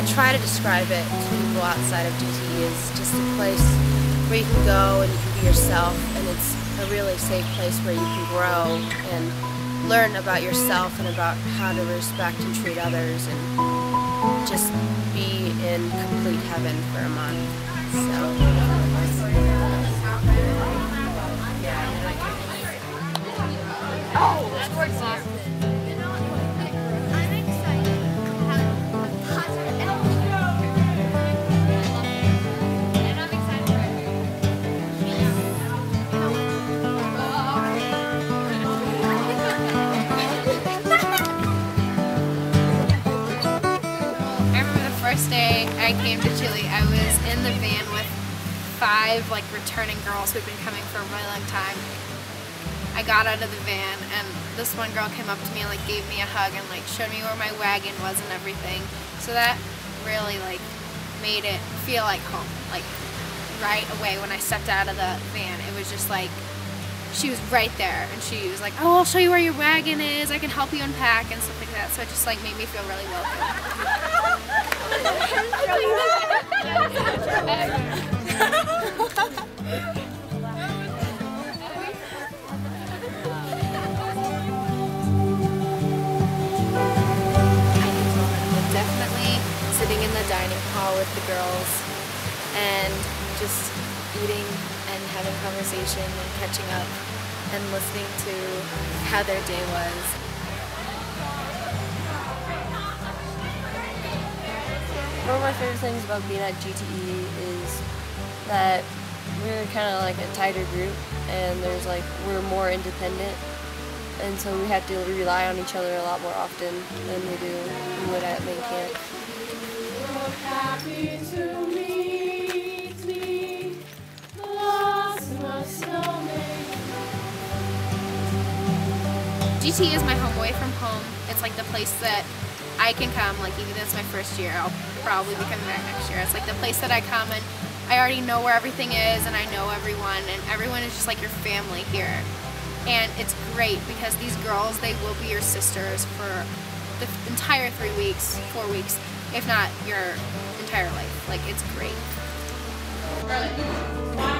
I try to describe it to people outside of DT as just a place where you can go and you can be yourself, and it's a really safe place where you can grow and learn about yourself and about how to respect and treat others and just be in complete heaven for a month. First day I came to Cheley, I was in the van with 5 like returning girls who'd been coming for a really long time. I got out of the van and this one girl came up to me and like gave me a hug and like showed me where my wagon was and everything. So that really like made it feel like home. Like right away when I stepped out of the van, it was just like she was right there and she was like, "Oh, I'll show you where your wagon is. I can help you unpack," and stuff like that. So it just like made me feel really welcome. Definitely sitting in the dining hall with the girls and just eating and having conversation and catching up and listening to how their day was. One of my favorite things about being at GTE is that we're kind of like a tighter group, and there's like we're more independent, and so we have to rely on each other a lot more often than we do would at main camp. Happy to meet thee, lost my stomach. GTE is my home away from home. It's like the place that I can come, like even though it's my first year, I'll probably be coming back next year. It's like the place that I come and I already know where everything is and I know everyone, and everyone is just like your family here. And it's great because these girls, they will be your sisters for the entire 3 weeks, 4 weeks, if not your entire life. Like, it's great.